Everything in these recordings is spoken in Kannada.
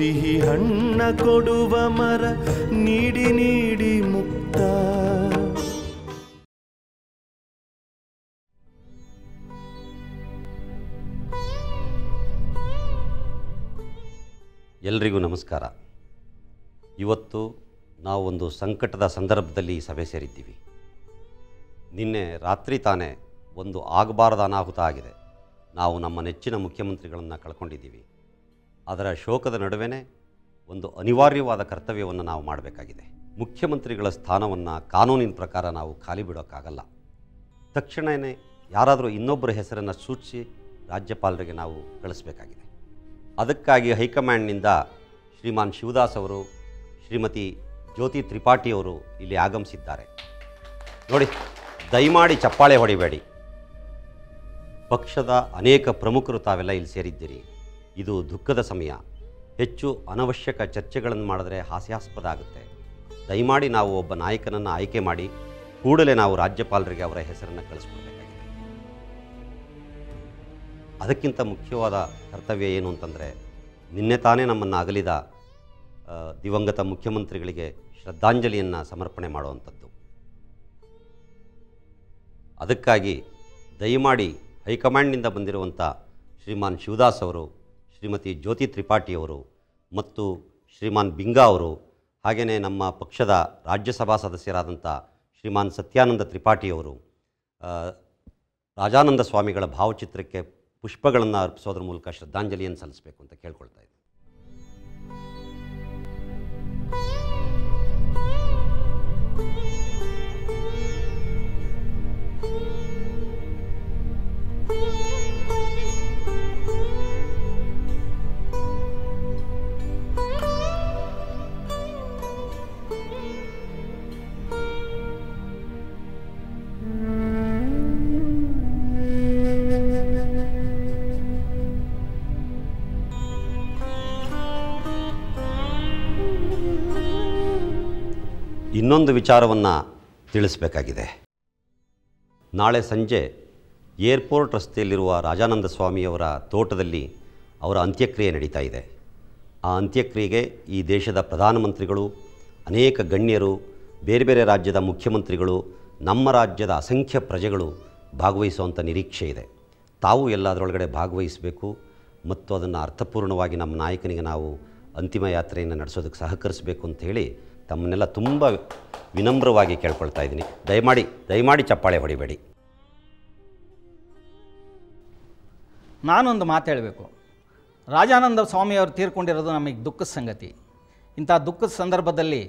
ಸಿಹಿ ಹಣ್ಣ ಕೊಡುವ ಮರ ನೀಡಿ ನೀಡಿ ಮುಕ್ತ ಎಲ್ಲರಿಗೂ ನಮಸ್ಕಾರ. ಇವತ್ತು ನಾವು ಒಂದು ಸಂಕಟದ ಸಂದರ್ಭದಲ್ಲಿ ಸಭೆ ಸೇರಿದ್ದೀವಿ. ನಿನ್ನೆ ರಾತ್ರಿ ತಾನೇ ಒಂದು ಆಗಬಾರದ ಅನಾಹುತ ಆಗಿದೆ. ನಾವು ನಮ್ಮ ನೆಚ್ಚಿನ ಮುಖ್ಯಮಂತ್ರಿಗಳನ್ನು ಕಳ್ಕೊಂಡಿದ್ದೀವಿ. ಅದರ ಶೋಕದ ನಡುವೆ ಒಂದು ಅನಿವಾರ್ಯವಾದ ಕರ್ತವ್ಯವನ್ನು ನಾವು ಮಾಡಬೇಕಾಗಿದೆ. ಮುಖ್ಯಮಂತ್ರಿಗಳ ಸ್ಥಾನವನ್ನು ಕಾನೂನಿನ ಪ್ರಕಾರ ನಾವು ಖಾಲಿ ಬಿಡೋಕ್ಕಾಗಲ್ಲ. ತಕ್ಷಣವೇ ಯಾರಾದರೂ ಇನ್ನೊಬ್ಬರ ಹೆಸರನ್ನು ಸೂಚಿಸಿ ರಾಜ್ಯಪಾಲರಿಗೆ ನಾವು ಕಳಿಸಬೇಕಾಗಿದೆ. ಅದಕ್ಕಾಗಿ ಹೈಕಮಾಂಡ್ನಿಂದ ಶ್ರೀಮಾನ್ ಶಿವದಾಸ್ ಅವರು, ಶ್ರೀಮತಿ ಜ್ಯೋತಿ ತ್ರಿಪಾಠಿಯವರು ಇಲ್ಲಿ ಆಗಮಿಸಿದ್ದಾರೆ. ನೋಡಿ, ದಯಮಾಡಿ ಚಪ್ಪಾಳೆ ಹೊಡಿಬೇಡಿ. ಪಕ್ಷದ ಅನೇಕ ಪ್ರಮುಖರು ತಾವೆಲ್ಲ ಇಲ್ಲಿ ಸೇರಿದ್ದೀರಿ. ಇದು ದುಃಖದ ಸಮಯ. ಹೆಚ್ಚು ಅನವಶ್ಯಕ ಚರ್ಚೆಗಳನ್ನು ಮಾಡಿದ್ರೆ ಹಾಸ್ಯಾಸ್ಪದ ಆಗುತ್ತೆ. ದಯಮಾಡಿ ನಾವು ಒಬ್ಬ ನಾಯಕನನ್ನು ಆಯ್ಕೆ ಮಾಡಿ ಕೂಡಲೇ ನಾವು ರಾಜ್ಯಪಾಲರಿಗೆ ಅವರ ಹೆಸರನ್ನು ಕಳಿಸ್ಕೊಡ್ಬೇಕಾಗಿದೆ. ಅದಕ್ಕಿಂತ ಮುಖ್ಯವಾದ ಕರ್ತವ್ಯ ಏನು ಅಂತಂದರೆ, ನಿನ್ನೆ ತಾನೇ ನಮ್ಮನ್ನು ಅಗಲಿದ ದಿವಂಗತ ಮುಖ್ಯಮಂತ್ರಿಗಳಿಗೆ ಶ್ರದ್ಧಾಂಜಲಿಯನ್ನು ಸಮರ್ಪಣೆ ಮಾಡುವಂಥದ್ದು. ಅದಕ್ಕಾಗಿ ದಯಮಾಡಿ ಹೈಕಮಾಂಡ್ನಿಂದ ಬಂದಿರುವಂಥ ಶ್ರೀಮಾನ್ ಶಿವದಾಸ್ ಅವರು, ಶ್ರೀಮತಿ ಜ್ಯೋತಿ ತ್ರಿಪಾಠಿಯವರು ಮತ್ತು ಶ್ರೀಮಾನ್ ಬಿಂಗಾ ಅವರು, ಹಾಗೆಯೇ ನಮ್ಮ ಪಕ್ಷದ ರಾಜ್ಯಸಭಾ ಸದಸ್ಯರಾದಂಥ ಶ್ರೀಮಾನ್ ಸತ್ಯಾನಂದ ತ್ರಿಪಾಠಿಯವರು ರಾಜಾನಂದ ಸ್ವಾಮಿಗಳ ಭಾವಚಿತ್ರಕ್ಕೆ ಪುಷ್ಪಗಳನ್ನು ಅರ್ಪಿಸೋದ್ರ ಮೂಲಕ ಶ್ರದ್ಧಾಂಜಲಿಯನ್ನು ಸಲ್ಲಿಸಬೇಕು ಅಂತ ಕೇಳ್ಕೊಳ್ತಾ ಇದ್ದೀನಿ. ಇನ್ನೊಂದು ವಿಚಾರವನ್ನು ತಿಳಿಸಬೇಕಾಗಿದೆ. ನಾಳೆ ಸಂಜೆ ಏರ್ಪೋರ್ಟ್ ರಸ್ತೆಯಲ್ಲಿರುವ ರಾಜಾನಂದ ಸ್ವಾಮಿಯವರ ತೋಟದಲ್ಲಿ ಅವರ ಅಂತ್ಯಕ್ರಿಯೆ ನಡೀತಾ ಇದೆ. ಆ ಅಂತ್ಯಕ್ರಿಯೆಗೆ ಈ ದೇಶದ ಪ್ರಧಾನಮಂತ್ರಿಗಳು, ಅನೇಕ ಗಣ್ಯರು, ಬೇರೆ ಬೇರೆ ರಾಜ್ಯದ ಮುಖ್ಯಮಂತ್ರಿಗಳು, ನಮ್ಮ ರಾಜ್ಯದ ಅಸಂಖ್ಯ ಪ್ರಜೆಗಳು ಭಾಗವಹಿಸುವಂಥ ನಿರೀಕ್ಷೆ ಇದೆ. ತಾವು ಎಲ್ಲ ಅದರೊಳಗಡೆ ಭಾಗವಹಿಸಬೇಕು ಮತ್ತು ಅದನ್ನು ಅರ್ಥಪೂರ್ಣವಾಗಿ ನಮ್ಮ ನಾಯಕನಿಗೆ ನಾವು ಅಂತಿಮ ಯಾತ್ರೆಯನ್ನು ನಡೆಸೋದಕ್ಕೆ ಸಹಕರಿಸಬೇಕು ಅಂತ ಹೇಳಿ ತಮ್ಮನ್ನೆಲ್ಲ ತುಂಬ ವಿನಮ್ರವಾಗಿ ಕೇಳ್ಕೊಳ್ತಾ ಇದ್ದೀನಿ. ದಯಮಾಡಿ ಚಪ್ಪಾಳೆ ಹೊಡಿಬೇಡಿ. ನಾನೊಂದು ಮಾತು ಹೇಳಬೇಕು. ರಾಜಾನಂದ ಸ್ವಾಮಿಯವರು ತೀರ್ಕೊಂಡಿರೋದು ನಮಗೆ ದುಃಖದ ಸಂಗತಿ. ಇಂಥ ದುಃಖದ ಸಂದರ್ಭದಲ್ಲಿ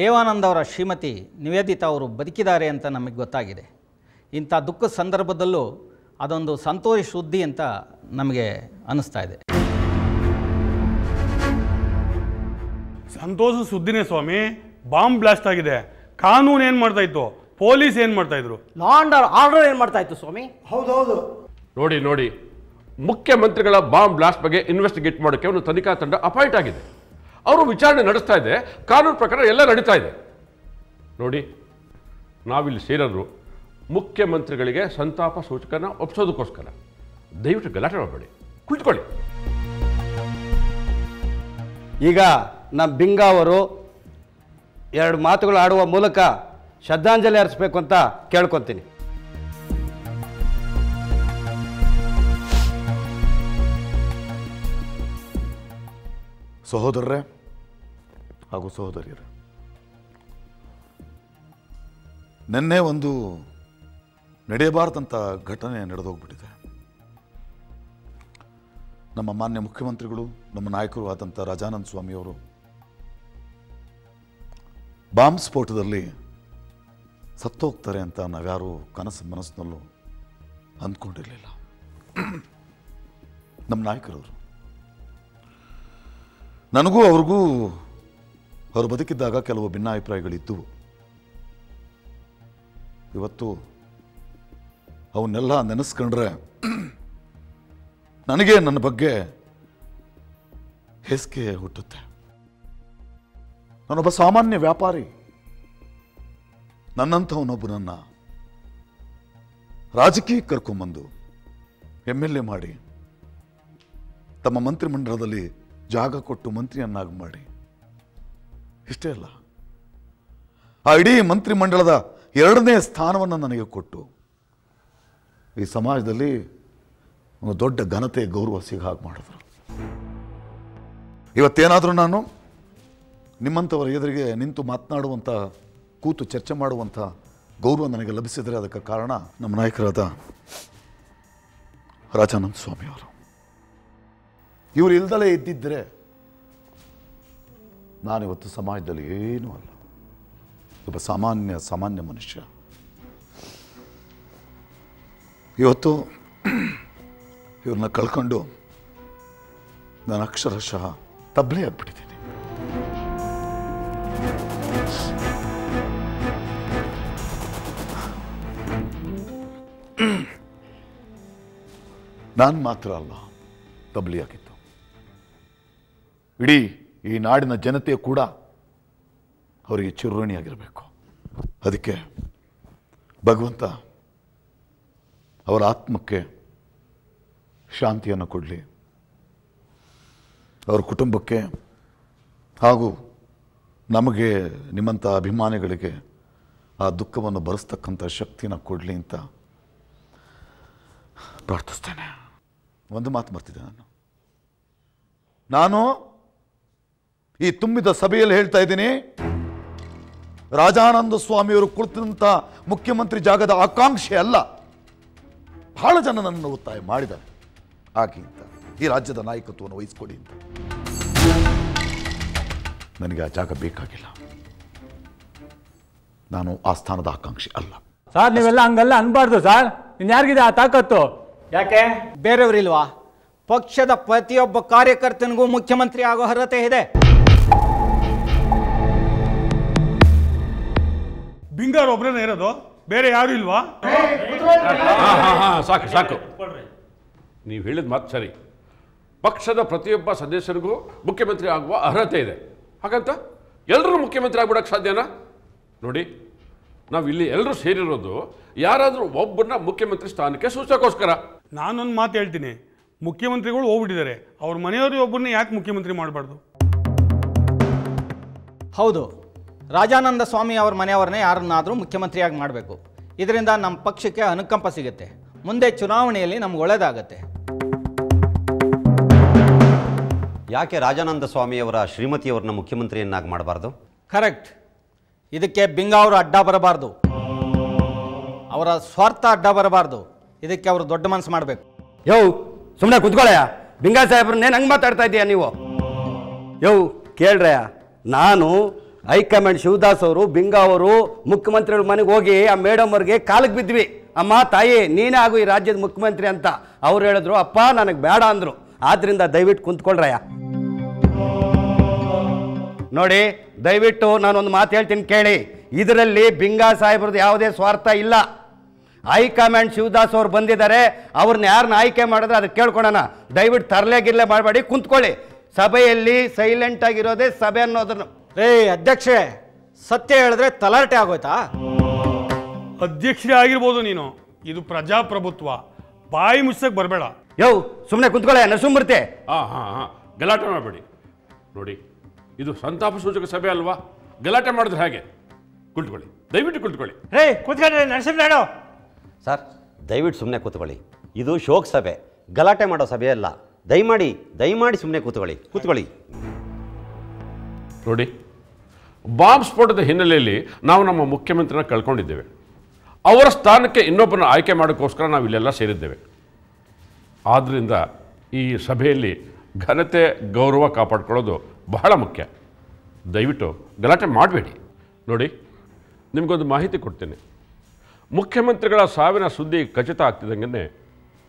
ದೇವಾನಂದವರ ಶ್ರೀಮತಿ ನಿವೇದಿತಾ ಅವರು ಬದುಕಿದ್ದಾರೆ ಅಂತ ನಮಗೆ ಗೊತ್ತಾಗಿದೆ. ಇಂಥ ದುಃಖದ ಸಂದರ್ಭದಲ್ಲೂ ಅದೊಂದು ಸಂತೋಷ ಸುದ್ದಿ ಅಂತ ನಮಗೆ ಅನ್ನಿಸ್ತಾ ಇದೆ. ಸಂತೋಷ ಸುದ್ದಿನೇ ಸ್ವಾಮಿ. ಬಾಂಬ್ ಬ್ಲಾಸ್ಟ್ ಆಗಿದೆ. ಕಾನೂನು ಏನು ಮಾಡ್ತಾ ಇತ್ತು? ಪೊಲೀಸ್ ಏನು ಮಾಡ್ತಾ ಇದ್ರು? ಲಾ ಅಂಡ್ ಆರ್ಡರ್ ಏನು ಮಾಡ್ತಾ ಇತ್ತು ಸ್ವಾಮಿ? ಹೌದೌದು. ನೋಡಿ ಮುಖ್ಯಮಂತ್ರಿಗಳ ಬಾಂಬ್ ಬ್ಲಾಸ್ಟ್ ಬಗ್ಗೆ ಇನ್ವೆಸ್ಟಿಗೇಟ್ ಮಾಡೋಕ್ಕೆ ಒಂದು ತನಿಖಾ ತಂಡ ಅಪಾಯಿಂಟ್ ಆಗಿದೆ. ಅವರು ವಿಚಾರಣೆ ನಡೆಸ್ತಾ ಇದೆ. ಕಾನೂನು ಪ್ರಕಾರ ಎಲ್ಲ ನಡೀತಾ ಇದೆ. ನೋಡಿ, ನಾವಿಲ್ಲಿ ಸೇರರು ಮುಖ್ಯಮಂತ್ರಿಗಳಿಗೆ ಸಂತಾಪ ಸೂಚಕನ ಒಪ್ಪಿಸೋದಕ್ಕೋಸ್ಕರ. ದಯವಿಟ್ಟು ಗಲಾಟೆ ಮಾಡಬೇಡಿ, ಕುಳಿತುಕೊಳ್ಳಿ. ಈಗ ನಮ್ಮ ಬಿಂಗಾ ಅವರು ಎರಡು ಮಾತುಗಳು ಆಡುವ ಮೂಲಕ ಶ್ರದ್ಧಾಂಜಲಿ ಅರ್ಪಿಸಬೇಕು ಅಂತ ಕೇಳ್ಕೊತೀನಿ. ಸಹೋದರರೇ ಹಾಗೂ ಸಹೋದರಿಯರೇ, ನೆನ್ನೆ ಒಂದು ನಡೆಯಬಾರದಂಥ ಘಟನೆ ನಡೆದೋಗ್ಬಿಟ್ಟಿದೆ. ನಮ್ಮ ಮಾನ್ಯ ಮುಖ್ಯಮಂತ್ರಿಗಳು, ನಮ್ಮ ನಾಯಕರು ಆದಂಥ ರಾಜಾನಂದ ಸ್ವಾಮಿಯವರು ಬಾಂಬ್ ಸ್ಫೋಟದಲ್ಲಿ ಸತ್ತೋಗ್ತಾರೆ ಅಂತ ನಾವ್ಯಾರೂ ಕನಸು ಮನಸ್ಸಿನಲ್ಲೂ ಅಂದ್ಕೊಂಡಿರಲಿಲ್ಲ. ನಮ್ಮ ನಾಯಕರವರು, ನನಗೂ ಅವ್ರಿಗೂ ಅವರು ಬದುಕಿದ್ದಾಗ ಕೆಲವು ಭಿನ್ನಾಭಿಪ್ರಾಯಗಳಿದ್ದುವು. ಇವತ್ತು ಅವನ್ನೆಲ್ಲ ನೆನೆಸ್ಕೊಂಡ್ರೆ ನನಗೆ ನನ್ನ ಬಗ್ಗೆ ಹೆಸಕೆ ಹುಟ್ಟುತ್ತೆ. ನಾನೊಬ್ಬ ಸಾಮಾನ್ಯ ವ್ಯಾಪಾರಿ. ನನ್ನಂಥವನೊಬ್ಬನನ್ನು ರಾಜಕೀಯಕ್ಕೆ ಕರ್ಕೊಂಬಂದು MLA ಮಾಡಿ ತಮ್ಮ ಮಂತ್ರಿಮಂಡಲದಲ್ಲಿ ಜಾಗ ಕೊಟ್ಟು ಮಂತ್ರಿಯನ್ನಾಗಿ ಮಾಡಿ. ಇಷ್ಟೇ ಅಲ್ಲ, ಆ ಇಡೀ ಮಂತ್ರಿ ಮಂಡಲದ ಎರಡನೇ ಸ್ಥಾನವನ್ನು ನನಗೆ ಕೊಟ್ಟು ಈ ಸಮಾಜದಲ್ಲಿ ಒಂದು ದೊಡ್ಡ ಘನತೆ ಗೌರವ ಸಿಗ ಹಾಗೆ ಮಾಡಿದ್ರು. ಇವತ್ತೇನಾದರೂ ನಾನು ನಿಮ್ಮಂಥವರ ಎದುರಿಗೆ ನಿಂತು ಮಾತನಾಡುವಂಥ, ಕೂತು ಚರ್ಚೆ ಮಾಡುವಂಥ ಗೌರವ ನನಗೆ ಲಭಿಸಿದರೆ ಅದಕ್ಕೆ ಕಾರಣ ನಮ್ಮ ನಾಯಕರಾದ ರಾಜಾನಂದ ಸ್ವಾಮಿಯವರು. ಇವರು ಇಲ್ದಲೇ ಇದ್ದಿದ್ದರೆ ನಾನಿವತ್ತು ಸಮಾಜದಲ್ಲಿ ಏನೂ ಅಲ್ಲ, ಒಬ್ಬ ಸಾಮಾನ್ಯ ಸಾಮಾನ್ಯ ಮನುಷ್ಯ. ಇವತ್ತು ಇವ್ರನ್ನ ಕಳ್ಕೊಂಡು ನಾನು ಅಕ್ಷರಶಃ ತಬ್ಲೆ ಆಗ್ಬಿಟ್ಟಿದ್ದೀನಿ. ನಾನು ಮಾತ್ರ ಅಲ್ಲ ತಬ್ಲಿ ಆಗಿತ್ತು, ಇಡೀ ಈ ನಾಡಿನ ಜನತೆ ಕೂಡ ಅವರಿಗೆ ಚಿರೋಣಿಯಾಗಿರಬೇಕು. ಅದಕ್ಕೆ ಭಗವಂತ ಅವರ ಆತ್ಮಕ್ಕೆ ಶಾಂತಿಯನ್ನು ಕೊಡಲಿ, ಅವರ ಕುಟುಂಬಕ್ಕೆ ಹಾಗೂ ನಮಗೆ ನಿಮ್ಮಂಥ ಅಭಿಮಾನಿಗಳಿಗೆ ಆ ದುಃಖವನ್ನು ಭರಿಸ್ತಕ್ಕಂಥ ಶಕ್ತಿನ ಕೊಡಲಿ ಅಂತ ಪ್ರಾರ್ಥಿಸ್ತೇನೆ. ಒಂದು ಮಾತು ಮರ್ತಿದ್ದೆ ನಾನು ಈ ತುಂಬಿದ ಸಭೆಯಲ್ಲಿ ಹೇಳ್ತಾ ಇದ್ದೀನಿ, ರಾಜಾನಂದ ಸ್ವಾಮಿಯವರು ಕುಳಿತಂಥ ಮುಖ್ಯಮಂತ್ರಿ ಜಾಗದ ಆಕಾಂಕ್ಷೆ ಅಲ್ಲ. ಬಹಳ ಜನ ನನ್ನನ್ನು ಒತ್ತಾಯ ಮಾಡಿದ್ದಾರೆ ಹಾಗೆ ಅಂತ, ಈ ರಾಜ್ಯದ ನಾಯಕತ್ವವನ್ನು ವಹಿಸ್ಕೊಡಿ ಅಂತ. ನನಗೆ ಆ ಜಾಗ ಬೇಕಾಗಿಲ್ಲ, ನಾನು ಆ ಸ್ಥಾನದ ಆಕಾಂಕ್ಷಿ ಅಲ್ಲ. ಸರ್, ನೀವೆಲ್ಲ ಹಂಗಲ್ಲ ಅನ್ಬಾರ್ದು ಸರ್. ನೀನು ಯಾರಿಗಿದೆ ಆ ತಾಕತ್ತು? ಯಾಕೆ ಬೇರೆಯವರಿಲ್ವಾ? ಪಕ್ಷದ ಪ್ರತಿಯೊಬ್ಬ ಕಾರ್ಯಕರ್ತನಿಗೂ ಮುಖ್ಯಮಂತ್ರಿ ಆಗೋ ಅರ್ಹತೆ ಇದೆ. ಬಿಂಗಾರ್ ಒಬ್ಬರೇ ಇರೋದು, ಬೇರೆ ಯಾರು ಇಲ್ವಾ? ಸಾಕು ಸಾಕು, ನೀವು ಹೇಳಿದ ಮಾತು ಸರಿ. ಪಕ್ಷದ ಪ್ರತಿಯೊಬ್ಬ ಸದಸ್ಯರಿಗೂ ಮುಖ್ಯಮಂತ್ರಿ ಆಗುವ ಅರ್ಹತೆ ಇದೆ. ಹಾಗಂತ ಎಲ್ಲರೂ ಮುಖ್ಯಮಂತ್ರಿ ಆಗ್ಬಿಡೋಕ್ಕೆ ಸಾಧ್ಯನಾ? ನೋಡಿ, ನಾವು ಇಲ್ಲಿ ಎಲ್ಲರೂ ಸೇರಿರೋದು ಯಾರಾದರೂ ಒಬ್ಬರನ್ನ ಮುಖ್ಯಮಂತ್ರಿ ಸ್ಥಾನಕ್ಕೆ ಸೂಚಕ್ಕೋಸ್ಕರ. ನಾನೊಂದು ಮಾತು ಹೇಳ್ತೀನಿ, ಮುಖ್ಯಮಂತ್ರಿಗಳು ಹೋಗ್ಬಿಟ್ಟಿದ್ದಾರೆ, ಅವ್ರ ಮನೆಯವರು ಒಬ್ಬರನ್ನ ಯಾಕೆ ಮುಖ್ಯಮಂತ್ರಿ ಮಾಡಬಾರ್ದು? ಹೌದು, ರಾಜಾನಂದ ಸ್ವಾಮಿ ಅವ್ರ ಮನೆಯವ್ರನ್ನೇ ಯಾರನ್ನಾದರೂ ಮುಖ್ಯಮಂತ್ರಿಯಾಗಿ ಮಾಡಬೇಕು. ಇದರಿಂದ ನಮ್ಮ ಪಕ್ಷಕ್ಕೆ ಅನುಕಂಪ ಸಿಗುತ್ತೆ, ಮುಂದೆ ಚುನಾವಣೆಯಲ್ಲಿ ನಮ್ಗೆ ಒಳ್ಳೆಯದಾಗತ್ತೆ. ಯಾಕೆ ರಾಜಾನಂದ ಸ್ವಾಮಿಯವರ ಶ್ರೀಮತಿಯವ್ರನ್ನ ಮುಖ್ಯಮಂತ್ರಿಯನ್ನಾಗಿ ಮಾಡಬಾರ್ದು? ಕರೆಕ್ಟ್. ಇದಕ್ಕೆ ಬಿಂಗಾವರು ಅಡ್ಡ ಬರಬಾರ್ದು, ಅವರ ಸ್ವಾರ್ಥ ಅಡ್ಡ ಬರಬಾರ್ದು. ಇದಕ್ಕೆ ಅವರು ದೊಡ್ಡ ಮನಸ್ಸು ಮಾಡಬೇಕು. ಯೋ, ಸುಮ್ಮನೆ ಕುತ್ಕೊಳ್ಳಯ್ಯ, ಬಿಂಗಾ ಸಾಹೇಬ್ರನ್ನೇನು ಹಂಗೆ ಮಾತಾಡ್ತಾ ಇದ್ದೀಯಾ ನೀವು? ಯೋ ಕೇಳ್ರಯ್ಯ, ನಾನು ಹೈಕಮಾಂಡ್ ಶಿವದಾಸ್ ಅವರು, ಬಿಂಗಾ ಅವರು ಮುಖ್ಯಮಂತ್ರಿಗಳ ಮನೆಗೆ ಹೋಗಿ ಆ ಮೇಡಮ್ ಅವ್ರಿಗೆ ಕಾಲಿಗೆ ಬಿದ್ವಿ, ಅಮ್ಮ ತಾಯಿ ನೀನೇ ಆಗು ಈ ರಾಜ್ಯದ ಮುಖ್ಯಮಂತ್ರಿ ಅಂತ. ಅವ್ರು ಹೇಳಿದ್ರು, ಅಪ್ಪ ನನಗೆ ಬೇಡ ಅಂದರು. ಆದ್ದರಿಂದ ದಯವಿಟ್ಟು ಕುಂತ್ಕೊಳ್ರಯ್ಯ. ನೋಡಿ, ದಯವಿಟ್ಟು ನಾನೊಂದು ಮಾತು ಹೇಳ್ತೀನಿ ಕೇಳಿ, ಇದರಲ್ಲಿ ಬಿಂಗಾ ಸಾಹೇಬ್ರದ್ದು ಯಾವುದೇ ಸ್ವಾರ್ಥ ಇಲ್ಲ. ಹೈಕಮಾಂಡ್ ಶಿವದಾಸ್ ಅವ್ರು ಬಂದಿದ್ದಾರೆ, ಅವ್ರನ್ನ ಯಾರನ್ನ ಆಯ್ಕೆ ಮಾಡಿದ್ರೆ ಅದಕ್ಕೆ ಕೇಳ್ಕೊಳೋಣ. ದಯವಿಟ್ಟು ತರಲೆಗಿರ್ಲೆ ಮಾಡಬೇಡಿ, ಕುಂತ್ಕೊಳ್ಳಿ. ಸಭೆಯಲ್ಲಿ ಸೈಲೆಂಟ್ ಆಗಿರೋದೇ ಸಭೆ ಅನ್ನೋದನ್ನು. ರೇ ಅಧ್ಯಕ್ಷೆ, ಸತ್ಯ ಹೇಳಿದ್ರೆ ತಲಾಟೆ ಆಗೋಯ್ತಾ? ಅಧ್ಯಕ್ಷರೇ ಆಗಿರ್ಬೋದು ನೀನು, ಇದು ಪ್ರಜಾಪ್ರಭುತ್ವ, ಬಾಯಿ ಮುಚ್ಚಕ್ಕೆ ಬರಬೇಡ. ಯೋ ಸುಮ್ಮನೆ ಕುಂತ್ಕೊಳ್ಳೆ ನರಸಿಂಹಮೂರ್ತಿ. ಹಾಂ ಗಲಾಟೆ ಮಾಡಬೇಡಿ. ನೋಡಿ, ಇದು ಸಂತಾಪ ಸೂಚಕ ಸಭೆ ಅಲ್ವಾ, ಗಲಾಟೆ ಮಾಡಿದ್ರೆ ಹಾಗೆ. ಕುಂತ್ಕೊಳ್ಳಿ, ದಯವಿಟ್ಟು ಕುಂತ್ಕೊಳ್ಳಿ. ರೇ ಕುತ್ಕೊಳ್ಳಿ ನರಸಿಂಹನಾಡು. ಸರ್ ದಯವಿಟ್ಟು ಸುಮ್ಮನೆ ಕೂತ್ಕೊಳ್ಳಿ, ಇದು ಶೋಕ್ ಸಭೆ, ಗಲಾಟೆ ಮಾಡೋ ಸಭೆ ಅಲ್ಲ. ದಯಮಾಡಿ ದಯಮಾಡಿ ಸುಮ್ಮನೆ ಕೂತ್ಕೊಳ್ಳಿ ಕೂತ್ಕೊಳ್ಳಿ. ನೋಡಿ, ಬಾಂಬ್ ಸ್ಫೋಟದ ಹಿನ್ನೆಲೆಯಲ್ಲಿ ನಾವು ನಮ್ಮ ಮುಖ್ಯಮಂತ್ರಿನ ಕಳ್ಕೊಂಡಿದ್ದೇವೆ. ಅವರ ಸ್ಥಾನಕ್ಕೆ ಇನ್ನೊಬ್ಬರನ್ನ ಆಯ್ಕೆ ಮಾಡೋಕ್ಕೋಸ್ಕರ ನಾವು ಇಲ್ಲೆಲ್ಲ ಸೇರಿದ್ದೇವೆ. ಆದ್ದರಿಂದ ಈ ಸಭೆಯಲ್ಲಿ ಘನತೆ ಗೌರವ ಕಾಪಾಡ್ಕೊಳ್ಳೋದು ಬಹಳ ಮುಖ್ಯ. ದಯವಿಟ್ಟು ಗಲಾಟೆ ಮಾಡಬೇಡಿ. ನೋಡಿ, ನಿಮಗೊಂದು ಮಾಹಿತಿ ಕೊಡ್ತೇನೆ. ಮುಖ್ಯಮಂತ್ರಿಗಳ ಸಾವಿನ ಸುದ್ದಿ ಖಚಿತ ಆಗ್ತಿದ್ದಂಗೆ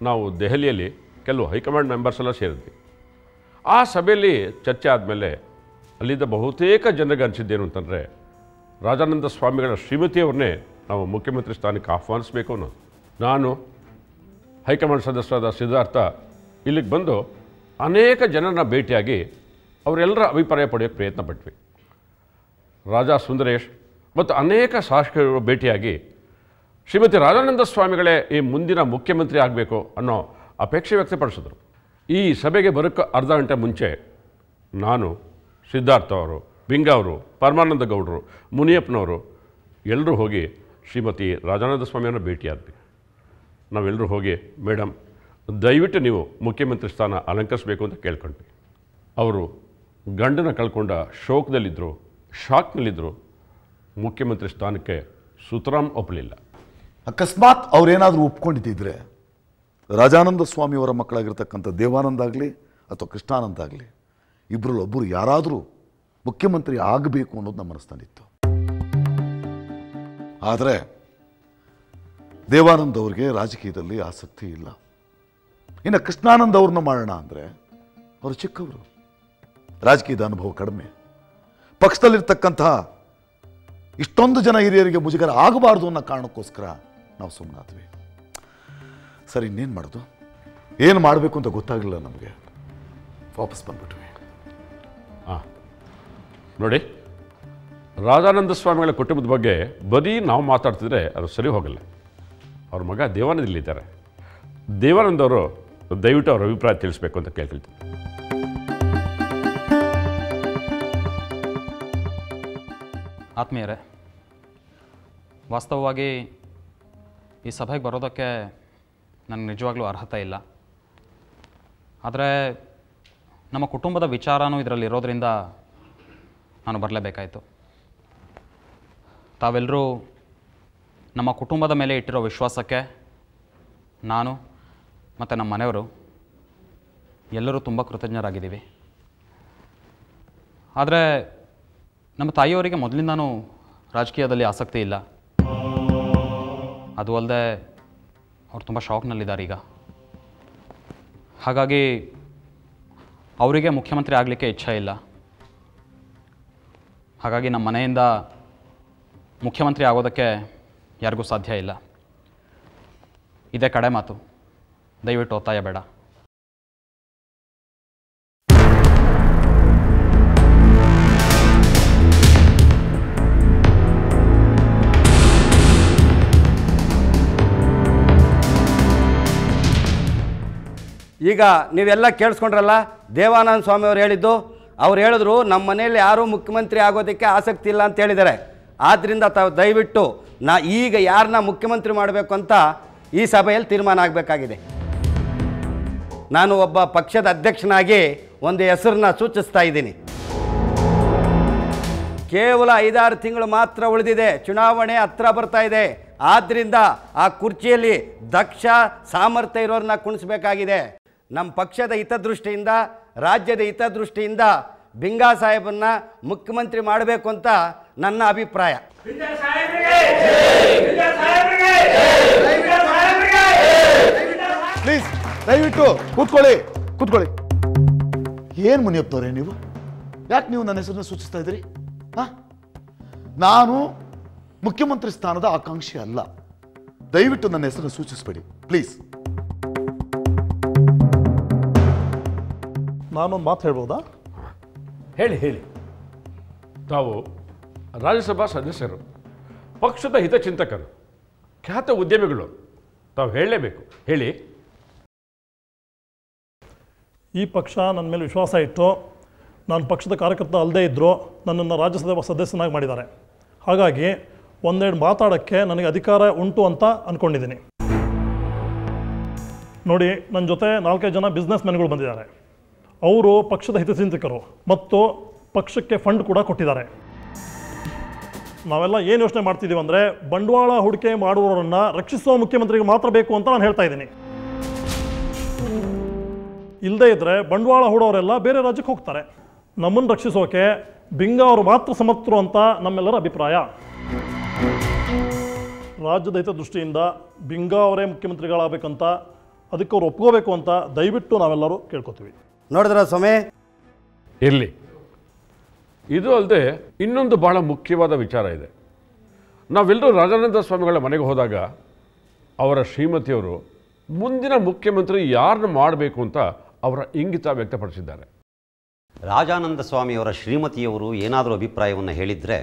ನಾವು ದೆಹಲಿಯಲ್ಲಿ ಕೆಲವು ಹೈಕಮಾಂಡ್ ಮೆಂಬರ್ಸ್ ಎಲ್ಲ ಸೇರಿದ್ವಿ. ಆ ಸಭೆಯಲ್ಲಿ ಚರ್ಚೆ ಆದಮೇಲೆ ಅಲ್ಲಿದ್ದ ಬಹುತೇಕ ಜನರಿಗೆ ಅನಿಸಿದ್ದೇನು ಅಂತಂದರೆ, ರಾಜಾನಂದ ಸ್ವಾಮಿಗಳ ಶ್ರೀಮತಿಯವ್ರನ್ನೇ ನಾವು ಮುಖ್ಯಮಂತ್ರಿ ಸ್ಥಾನಕ್ಕೆ ಆಹ್ವಾನಿಸಬೇಕು ಅನ್ನೋದು. ನಾನು ಹೈಕಮಾಂಡ್ ಸದಸ್ಯರಾದ ಸಿದ್ಧಾರ್ಥ ಇಲ್ಲಿಗೆ ಬಂದು ಅನೇಕ ಜನರನ್ನ ಭೇಟಿಯಾಗಿ ಅವರೆಲ್ಲರ ಅಭಿಪ್ರಾಯ ಪಡೆಯೋಕ್ಕೆ ಪ್ರಯತ್ನ ಪಟ್ವಿ. ರಾಜಾ ಸುಂದರೇಶ್ ಮತ್ತು ಅನೇಕ ಶಾಸಕರು ಭೇಟಿಯಾಗಿ ಶ್ರೀಮತಿ ರಾಜಾನಂದ ಸ್ವಾಮಿಗಳೇ ಈ ಮುಂದಿನ ಮುಖ್ಯಮಂತ್ರಿ ಆಗಬೇಕು ಅನ್ನೋ ಅಪೇಕ್ಷೆ ವ್ಯಕ್ತಪಡಿಸಿದ್ರು. ಈ ಸಭೆಗೆ ಬರೋಕ್ಕೆ ಅರ್ಧ ಗಂಟೆ ಮುಂಚೆ ನಾನು ಸಿದ್ಧಾರ್ಥ ಅವರು ಬಿಂಗಾವರು ಪರಮಾನಂದ ಗೌಡರು ಮುನಿಯಪ್ಪನವರು ಎಲ್ಲರೂ ಹೋಗಿ ಶ್ರೀಮತಿ ರಾಜಾನಂದ ಸ್ವಾಮಿಯನ್ನು ಭೇಟಿಯಾದ್ವಿ. ನಾವೆಲ್ಲರೂ ಹೋಗಿ ಮೇಡಮ್ ದಯವಿಟ್ಟು ನೀವು ಮುಖ್ಯಮಂತ್ರಿ ಸ್ಥಾನ ಅಲಂಕರಿಸಬೇಕು ಅಂತ ಕೇಳ್ಕೊಂಡ್ವಿ. ಅವರು ಗಂಡನ ಕಳ್ಕೊಂಡ ಶೋಕದಲ್ಲಿದ್ದರು, ಶಾಕ್ನಲ್ಲಿದ್ದರು. ಮುಖ್ಯಮಂತ್ರಿ ಸ್ಥಾನಕ್ಕೆ ಸುತರಾಮ್ ಒಪ್ಪಲಿಲ್ಲ. ಅಕಸ್ಮಾತ್ ಅವರೇನಾದರೂ ಒಪ್ಕೊಂಡಿದ್ದಿದ್ರೆ ರಾಜಾನಂದ ಸ್ವಾಮಿಯವರ ಮಕ್ಕಳಾಗಿರ್ತಕ್ಕಂಥ ದೇವಾನಂದ ಆಗಲಿ ಅಥವಾ ಕೃಷ್ಣಾನಂದ ಆಗಲಿ ಇಬ್ಬರಲ್ಲೊಬ್ಬರು ಯಾರಾದರೂ ಮುಖ್ಯಮಂತ್ರಿ ಆಗಬೇಕು ಅನ್ನೋದು ನಮ್ಮ ಮನಸ್ಸಿನಲ್ಲಿತ್ತು. ಆದರೆ ದೇವಾನಂದ ಅವ್ರಿಗೆ ರಾಜಕೀಯದಲ್ಲಿ ಆಸಕ್ತಿ ಇಲ್ಲ. ಇನ್ನು ಕೃಷ್ಣಾನಂದ ಅವ್ರನ್ನ ಮಾಡೋಣ ಅಂದರೆ ಅವರು ಚಿಕ್ಕವರು, ರಾಜಕೀಯದ ಅನುಭವ ಕಡಿಮೆ, ಪಕ್ಷದಲ್ಲಿರ್ತಕ್ಕಂತಹ ಇಷ್ಟೊಂದು ಜನ ಹಿರಿಯರಿಗೆ ಮುಜುಗರ ಆಗಬಾರ್ದು ಅನ್ನೋ ಕಾರಣಕ್ಕೋಸ್ಕರ ನಾವು ಸುಮ್ಮನಾದ್ವಿ. ಸರಿ, ಇನ್ನೇನು ಮಾಡೋದು, ಏನು ಮಾಡಬೇಕು ಅಂತ ಗೊತ್ತಾಗಲಿಲ್ಲ ನಮಗೆ. ವಾಪಸ್ ಬಂದ್ಬಿಟ್ವಿ. ನೋಡಿ, ರಾಧಾನಂದ ಸ್ವಾಮಿಗಳ ಕುಟುಂಬದ ಬಗ್ಗೆ ಬರೀ ನಾವು ಮಾತಾಡ್ತಿದ್ರೆ ಅದು ಸರಿ ಹೋಗಲ್ಲ. ಅವ್ರ ಮಗ ದೇವಾನಂದಲ್ಲಿದ್ದಾರೆ, ದೇವಾನಂದವರು ದಯವಿಟ್ಟು ಅವ್ರ ಅಭಿಪ್ರಾಯ ತಿಳಿಸ್ಬೇಕು ಅಂತ ಕೇಳ್ತಿರ್ತಾರೆ. ಆತ್ಮೀಯರೇ, ವಾಸ್ತವವಾಗಿ ಈ ಸಭೆಗೆ ಬರೋದಕ್ಕೆ ನನಗೆ ನಿಜವಾಗ್ಲೂ ಅರ್ಹತೆ ಇಲ್ಲ. ಆದರೆ ನಮ್ಮ ಕುಟುಂಬದ ವಿಚಾರನೂ ಇದರಲ್ಲಿರೋದ್ರಿಂದ ನಾನು ಬರಲೇಬೇಕಾಯಿತು. ತಾವೆಲ್ಲರೂ ನಮ್ಮ ಕುಟುಂಬದ ಮೇಲೆ ಇಟ್ಟಿರೋ ವಿಶ್ವಾಸಕ್ಕೆ ನಾನು ಮತ್ತು ನಮ್ಮ ಮನೆಯವರು ಎಲ್ಲರೂ ತುಂಬ ಕೃತಜ್ಞರಾಗಿದ್ದೀವಿ. ಆದರೆ ನಮ್ಮ ತಾಯಿಯವರಿಗೆ ಮೊದಲಿಂದನೂ ರಾಜಕೀಯದಲ್ಲಿ ಆಸಕ್ತಿ ಇಲ್ಲ. ಅದು ಅಲ್ಲದೆ ಅವ್ರು ತುಂಬ ಶಾಕ್ನಲ್ಲಿದ್ದಾರೆ ಈಗ. ಹಾಗಾಗಿ ಅವರಿಗೆ ಮುಖ್ಯಮಂತ್ರಿ ಆಗಲಿಕ್ಕೆ ಇಚ್ಛೆ ಇಲ್ಲ. ಹಾಗಾಗಿ ನಮ್ಮ ಮನೆಯಿಂದ ಮುಖ್ಯಮಂತ್ರಿ ಆಗೋದಕ್ಕೆ ಯಾರಿಗೂ ಸಾಧ್ಯ ಇಲ್ಲ. ಇದೇ ಕಡೆ ಮಾತು, ದಯವಿಟ್ಟು ಒತ್ತಾಯ ಬೇಡ. ಈಗ ನೀವೆಲ್ಲ ಕೇಳಿಸ್ಕೊಂಡ್ರಲ್ಲ, ದೇವಾನಂದ ಸ್ವಾಮಿಯವರು ಹೇಳಿದ್ದು. ಅವ್ರು ಹೇಳಿದ್ರು ನಮ್ಮ ಮನೆಯಲ್ಲಿ ಯಾರೂ ಮುಖ್ಯಮಂತ್ರಿ ಆಗೋದಕ್ಕೆ ಆಸಕ್ತಿ ಇಲ್ಲ ಅಂತ ಹೇಳಿದ್ದಾರೆ. ಆದ್ದರಿಂದ ತಾವು ದಯವಿಟ್ಟು ಈಗ ಯಾರನ್ನ ಮುಖ್ಯಮಂತ್ರಿ ಮಾಡಬೇಕು ಅಂತ ಈ ಸಭೆಯಲ್ಲಿ ತೀರ್ಮಾನ ಆಗಬೇಕಾಗಿದೆ. ನಾನು ಒಬ್ಬ ಪಕ್ಷದ ಅಧ್ಯಕ್ಷನಾಗಿ ಒಂದು ಹೆಸರನ್ನ ಸೂಚಿಸ್ತಾ ಇದ್ದೀನಿ. ಕೇವಲ 5-6 ತಿಂಗಳು ಮಾತ್ರ ಉಳಿದಿದೆ, ಚುನಾವಣೆ ಹತ್ರ ಬರ್ತಾ ಇದೆ. ಆದ್ದರಿಂದ ಆ ಕುರ್ಚಿಯಲ್ಲಿ ದಕ್ಷ ಸಾಮರ್ಥ್ಯ ಇರೋರನ್ನ ಕುಣಿಸಬೇಕಾಗಿದೆ. ನಮ್ಮ ಪಕ್ಷದ ಹಿತದೃಷ್ಟಿಯಿಂದ, ರಾಜ್ಯದ ಹಿತದೃಷ್ಟಿಯಿಂದ ಬಿಂಗಾ ಸಾಹೇಬನ್ನ ಮುಖ್ಯಮಂತ್ರಿ ಮಾಡಬೇಕು ಅಂತ ನನ್ನ ಅಭಿಪ್ರಾಯ. ಪ್ಲೀಸ್ ದಯವಿಟ್ಟು ಕೂತ್ಕೊಳ್ಳಿ. ಏನು ಮುನಿಯಪ್ಪನವ್ರೆ, ನೀವು ಯಾಕೆ ನೀವು ನನ್ನ ಹೆಸರನ್ನ ಸೂಚಿಸ್ತಾ ಇದ್ದೀರಿ? ನಾನು ಮುಖ್ಯಮಂತ್ರಿ ಸ್ಥಾನದ ಆಕಾಂಕ್ಷಿ ಅಲ್ಲ. ದಯವಿಟ್ಟು ನನ್ನ ಹೆಸರನ್ನು ಸೂಚಿಸಬೇಡಿ ಪ್ಲೀಸ್. ನಾನೊಂದು ಮಾತು ಹೇಳ್ಬೋದಾ? ಹೇಳಿ. ತಾವು ರಾಜ್ಯಸಭಾ ಸದಸ್ಯರು, ಪಕ್ಷದ ಹಿತಚಿಂತಕರು, ಖ್ಯಾತ ಉದ್ಯಮಿಗಳು, ತಾವು ಹೇಳಲೇಬೇಕು. ಹೇಳಿ. ಈ ಪಕ್ಷ ನನ್ನ ಮೇಲೆ ವಿಶ್ವಾಸ ಇಟ್ಟು, ನಾನು ಪಕ್ಷದ ಕಾರ್ಯಕರ್ತ ಅಲ್ಲದೆ ಇದ್ದರೂ ನನ್ನನ್ನು ರಾಜ್ಯಸಭಾ ಸದಸ್ಯನಾಗಿ ಮಾಡಿದ್ದಾರೆ. ಹಾಗಾಗಿ ಒಂದೆರಡು ಮಾತಾಡೋಕ್ಕೆ ನನಗೆ ಅಧಿಕಾರ ಉಂಟು ಅಂತ ಅಂದ್ಕೊಂಡಿದ್ದೀನಿ. ನೋಡಿ, ನನ್ನ ಜೊತೆ 4-5 ಜನ ಬಿಸ್ನೆಸ್ ಮ್ಯಾನ್ಗಳು ಬಂದಿದ್ದಾರೆ. ಅವರು ಪಕ್ಷದ ಹಿತಚಿಂತಕರು ಮತ್ತು ಪಕ್ಷಕ್ಕೆ ಫಂಡ್ ಕೂಡ ಕೊಟ್ಟಿದ್ದಾರೆ. ನಾವೆಲ್ಲ ಏನು ಯೋಚನೆ ಮಾಡ್ತಿದ್ದೀವಿ ಅಂದರೆ, ಬಂಡವಾಳ ಹೂಡಿಕೆ ಮಾಡುವವರನ್ನು ರಕ್ಷಿಸುವ ಮುಖ್ಯಮಂತ್ರಿಗೆ ಮಾತ್ರ ಬೇಕು ಅಂತ ನಾನು ಹೇಳ್ತಾ ಇದ್ದೀನಿ. ಇಲ್ಲದೇ ಇದ್ದರೆ ಬಂಡವಾಳ ಹೂಡೋರೆಲ್ಲ ಬೇರೆ ರಾಜ್ಯಕ್ಕೆ ಹೋಗ್ತಾರೆ. ನಮ್ಮನ್ನು ರಕ್ಷಿಸೋಕೆ ಬಿಂಗಾ ಅವರು ಮಾತ್ರ ಸಮರ್ಥರು ಅಂತ ನಮ್ಮೆಲ್ಲರ ಅಭಿಪ್ರಾಯ. ರಾಜ್ಯದ ಹಿತದೃಷ್ಟಿಯಿಂದ ಬಿಂಗಾ ಅವರೇ ಮುಖ್ಯಮಂತ್ರಿಗಳಾಗಬೇಕಂತ, ಅದಕ್ಕೆ ಅವರು ಒಪ್ಕೋಬೇಕು ಅಂತ ದಯವಿಟ್ಟು ನಾವೆಲ್ಲರೂ ಕೇಳ್ಕೊತೀವಿ. ನೋಡಿದ್ರ ಸ್ವಾಮಿ, ಇರಲಿ. ಇದು ಅಲ್ಲದೆ ಇನ್ನೊಂದು ಬಹಳ ಮುಖ್ಯವಾದ ವಿಚಾರ ಇದೆ. ನಾವೆಲ್ಲರೂ ರಾಜಾನಂದ ಸ್ವಾಮಿಗಳ ಮನೆಗೆ ಹೋದಾಗ ಅವರ ಶ್ರೀಮತಿಯವರು ಮುಂದಿನ ಮುಖ್ಯಮಂತ್ರಿ ಯಾರನ್ನು ಮಾಡಬೇಕು ಅಂತ ಅವರ ಇಂಗಿತ ವ್ಯಕ್ತಪಡಿಸಿದ್ದಾರೆ. ರಾಜಾನಂದ ಸ್ವಾಮಿಯವರ ಶ್ರೀಮತಿಯವರು ಏನಾದರೂ ಅಭಿಪ್ರಾಯವನ್ನು ಹೇಳಿದರೆ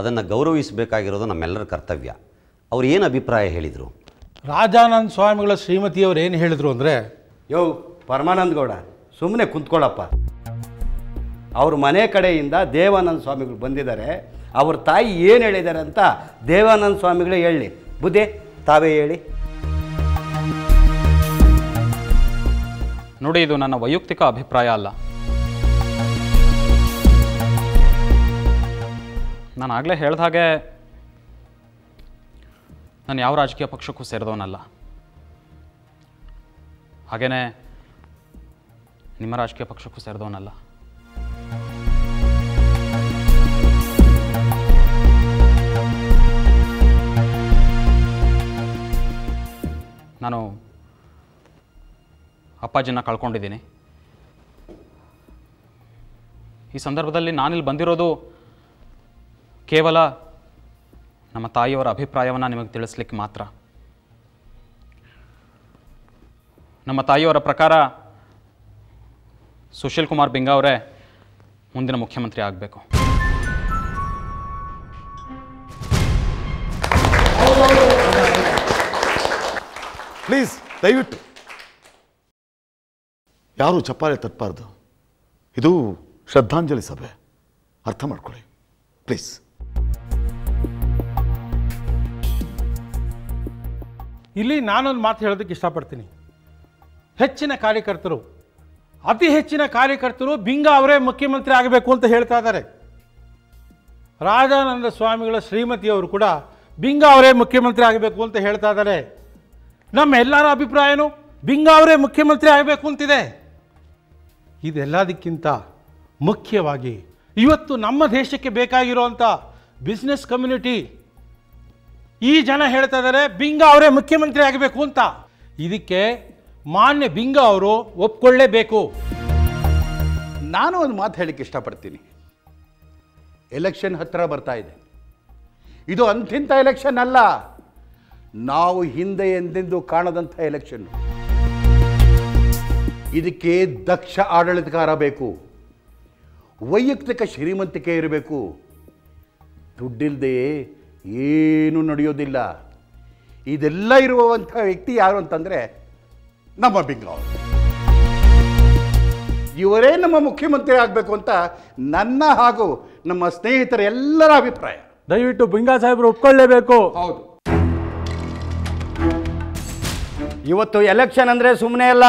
ಅದನ್ನು ಗೌರವಿಸಬೇಕಾಗಿರೋದು ನಮ್ಮೆಲ್ಲರ ಕರ್ತವ್ಯ. ಅವರು ಏನು ಅಭಿಪ್ರಾಯ ಹೇಳಿದರು? ರಾಜಾನಂದ ಸ್ವಾಮಿಗಳ ಶ್ರೀಮತಿಯವರು ಏನು ಹೇಳಿದರು ಅಂದರೆ, ಯೋ ಪರಮಾನಂದ ಗೌಡ, ಸುಮ್ಮನೆ ಕುಂತ್ಕೊಳ್ಳಪ್ಪ, और मने कड़िंद देवानंद स्वामी बंदिद्दारे और ताई ऐन अंत देवानंद स्वामी हेळ्ळि बुद्धे तावे हेळि ನೋಡಿ ಇದು ನನ್ನ ವೈಯಕ್ತಿಕ ಅಭಿಪ್ರಾಯ ಅಲ್ಲ. ನಾನು ಆಗಲೇ ಹೇಳಿದ ಹಾಗೆ ನಾನು ಯಾವ ರಾಜಕೀಯ ಪಕ್ಷಕ್ಕೂ ಸೇರಿದವನಲ್ಲ. ಹಾಗೇನೇ ನಿಮ್ಮ ರಾಜಕೀಯ ಪಕ್ಷಕ್ಕೂ ಸೇರಿದವನಲ್ಲ. ನಾನು ಅಪ್ಪಾಜಿನ ಕಳ್ಕೊಂಡಿದ್ದೀನಿ. ಈ ಸಂದರ್ಭದಲ್ಲಿ ನಾನು ಇಲ್ಲಿ ಬಂದಿರೋದು ಕೇವಲ ನಮ್ಮ ತಾಯಿಯವರ ಅಭಿಪ್ರಾಯವನ್ನು ನಿಮಗೆ ತಿಳಿಸಲಿಕ್ಕೆ ಮಾತ್ರ. ನಮ್ಮ ತಾಯಿಯವರ ಪ್ರಕಾರ ಸುಶೀಲ್ ಕುಮಾರ್ ಬಿಂಗಾ ಅವರೇ ಮುಂದಿನ ಮುಖ್ಯಮಂತ್ರಿ ಆಗಬೇಕು. ಪ್ಲೀಸ್ ದಯವಿಟ್ಟು ಯಾರು ಚಪ್ಪಾಳೆ ತಟ್ಟಬಾರದು. ಇದು ಶ್ರದ್ಧಾಂಜಲಿ ಸಭೆ, ಅರ್ಥ ಮಾಡ್ಕೊಳ್ಳಿ ಪ್ಲೀಸ್. ಇಲ್ಲಿ ನಾನೊಂದು ಮಾತು ಹೇಳೋದಕ್ಕೆ ಇಷ್ಟಪಡ್ತೀನಿ. ಹೆಚ್ಚಿನ ಕಾರ್ಯಕರ್ತರು, ಅತಿ ಹೆಚ್ಚಿನ ಕಾರ್ಯಕರ್ತರು ಬಿಂಗಾ ಅವರೇ ಮುಖ್ಯಮಂತ್ರಿ ಆಗಬೇಕು ಅಂತ ಹೇಳ್ತಾ ಇದ್ದಾರೆ. ರಾಜಾನಂದ ಸ್ವಾಮಿಗಳ ಶ್ರೀಮತಿಯವರು ಕೂಡ ಬಿಂಗಾ ಅವರೇ ಮುಖ್ಯಮಂತ್ರಿ ಆಗಬೇಕು ಅಂತ ಹೇಳ್ತಾ ಇದ್ದಾರೆ. ನಮ್ಮೆಲ್ಲರ ಅಭಿಪ್ರಾಯನೂ ಬಿಂಗಾ ಅವರೇ ಮುಖ್ಯಮಂತ್ರಿ ಆಗಬೇಕು ಅಂತಿದೆ. ಇದೆಲ್ಲದಕ್ಕಿಂತ ಮುಖ್ಯವಾಗಿ ಇವತ್ತು ನಮ್ಮ ದೇಶಕ್ಕೆ ಬೇಕಾಗಿರುವಂಥ ಬಿಸ್ನೆಸ್ ಕಮ್ಯುನಿಟಿ ಈ ಜನ ಹೇಳ್ತಾ ಇದ್ದಾರೆ ಬಿಂಗಾ ಅವರೇ ಮುಖ್ಯಮಂತ್ರಿ ಆಗಬೇಕು ಅಂತ. ಇದಕ್ಕೆ ಮಾನ್ಯ ಬಿಂಗಾ ಅವರು ಒಪ್ಕೊಳ್ಳೇಬೇಕು. ನಾನು ಒಂದು ಮಾತು ಹೇಳಕ್ಕೆ ಇಷ್ಟಪಡ್ತೀನಿ. ಎಲೆಕ್ಷನ್ ಹತ್ತಿರ ಬರ್ತಾ ಇದೆ. ಇದು ಅಂತಿಂಥ ಎಲೆಕ್ಷನ್ ಅಲ್ಲ, ನಾವು ಹಿಂದೆ ಎಂದೆಂದು ಕಾಣದಂಥ ಎಲೆಕ್ಷನ್. ಇದಕ್ಕೆ ದಕ್ಷ ಆಡಳಿತಗಾರ ಬೇಕು, ವೈಯಕ್ತಿಕ ಶ್ರೀಮಂತಿಕೆ ಇರಬೇಕು. ದುಡ್ಡಿಲ್ಲದೆ ಏನೂ ನಡೆಯೋದಿಲ್ಲ. ಇದೆಲ್ಲ ಇರುವಂಥ ವ್ಯಕ್ತಿ ಯಾರು ಅಂತಂದರೆ ನಮ್ಮ ಬಿಂಗಾ ಅವರು. ಇವರೇ ನಮ್ಮ ಮುಖ್ಯಮಂತ್ರಿ ಆಗಬೇಕು ಅಂತ ನನ್ನ ಹಾಗೂ ನಮ್ಮ ಸ್ನೇಹಿತರ ಎಲ್ಲರ ಅಭಿಪ್ರಾಯ. ದಯವಿಟ್ಟು ಬಿಂಗಾ ಸಾಹೇಬರು ಒಪ್ಕೊಳ್ಳೇಬೇಕು. ಹೌದು, ಇವತ್ತು ಎಲೆಕ್ಷನ್ ಅಂದರೆ ಸುಮ್ಮನೆ ಅಲ್ಲ.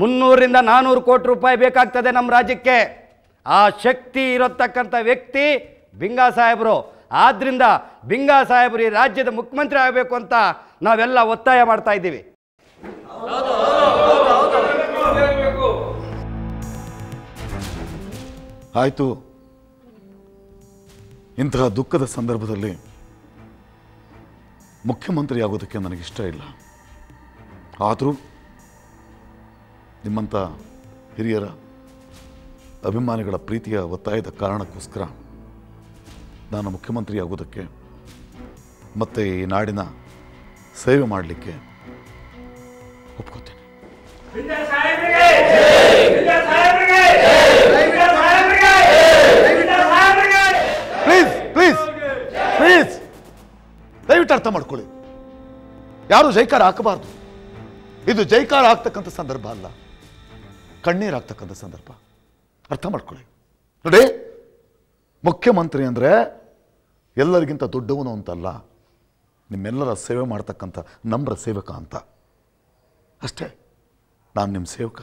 300 ಕೋಟಿ ರೂಪಾಯಿ ಬೇಕಾಗ್ತದೆ ನಮ್ಮ ರಾಜ್ಯಕ್ಕೆ. ಆ ಶಕ್ತಿ ಇರತಕ್ಕಂಥ ವ್ಯಕ್ತಿ ಬಿಂಗಾ ಸಾಹೇಬರು. ಆದ್ದರಿಂದ ಬಿಂಗಾ ಸಾಹೇಬರು ಈ ರಾಜ್ಯದ ಮುಖ್ಯಮಂತ್ರಿ ಆಗಬೇಕು ಅಂತ ನಾವೆಲ್ಲ ಒತ್ತಾಯ ಮಾಡ್ತಾ ಇದ್ದೀವಿ. ಆಯಿತು, ಇಂತಹ ದುಃಖದ ಸಂದರ್ಭದಲ್ಲಿ ಮುಖ್ಯಮಂತ್ರಿ ಆಗೋದಕ್ಕೆ ನನಗಿಷ್ಟ ಇಲ್ಲ. ಆದರೂ ನಿಮ್ಮಂಥ ಹಿರಿಯರ ಅಭಿಮಾನಿಗಳ ಪ್ರೀತಿಯ ಒತ್ತಾಯದ ಕಾರಣಕ್ಕೋಸ್ಕರ ನಾನು ಮುಖ್ಯಮಂತ್ರಿ ಆಗೋದಕ್ಕೆ ಮತ್ತು ಈ ನಾಡಿನ ಸೇವೆ ಮಾಡಲಿಕ್ಕೆ ಒಪ್ಕೋತೀನಿ. ಪ್ಲೀಸ್ ಪ್ಲೀಸ್ ಪ್ಲೀಸ್ ದಯವಿಟ್ಟು ಅರ್ಥ ಮಾಡ್ಕೊಳ್ಳಿ. ಯಾರು ಜೈಕಾರ ಹಾಕಬಾರ್ದು. ಇದು ಜೈಕಾರ ಆಗ್ತಕ್ಕಂಥ ಸಂದರ್ಭ ಅಲ್ಲ, ಕಣ್ಣೀರಾಗ್ತಕ್ಕಂಥ ಸಂದರ್ಭ. ಅರ್ಥ ಮಾಡ್ಕೊಳ್ಳಿ. ನೋಡಿ, ಮುಖ್ಯಮಂತ್ರಿ ಅಂದರೆ ಎಲ್ಲರಿಗಿಂತ ದೊಡ್ಡವನು ಅಂತಲ್ಲ, ನಿಮ್ಮೆಲ್ಲರ ಸೇವೆ ಮಾಡ್ತಕ್ಕಂಥ ನಮ್ರ ಸೇವಕ ಅಂತ ಅಷ್ಟೇ. ನಾನು ನಿಮ್ಮ ಸೇವಕ.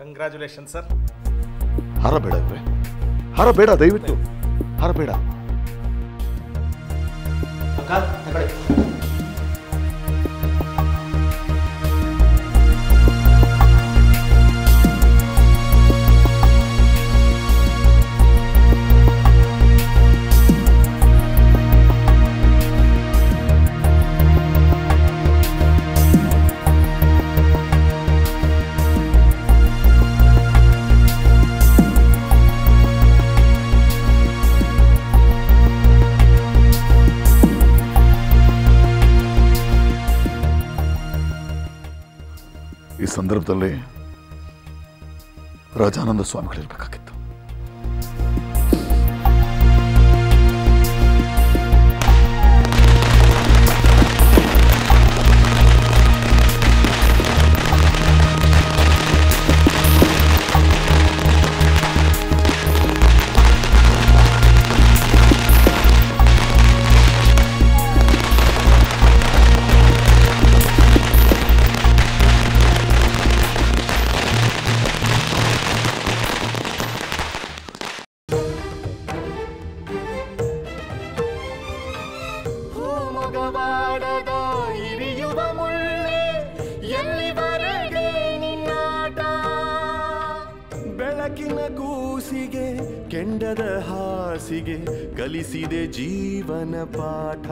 Congratulation sir. ಹಾರಬೇಡ ಇದ್ರೆ, ಹಾರಬೇಡ, ದಯವಿಟ್ಟು ಹಾರಬೇಡ. ಈ ಸಂದರ್ಭದಲ್ಲಿ ರಾಜಾನಂದ ಸ್ವಾಮಿಗಳಿರಬೇಕಾಗಿತ್ತು. ಬೆಳಕಿನ ಕೂಸಿಗೆ ಕೆಂಡದ ಹಾಸಿಗೆ ಕಲಿಸಿದೆ ಜೀವನ ಪಾಠ.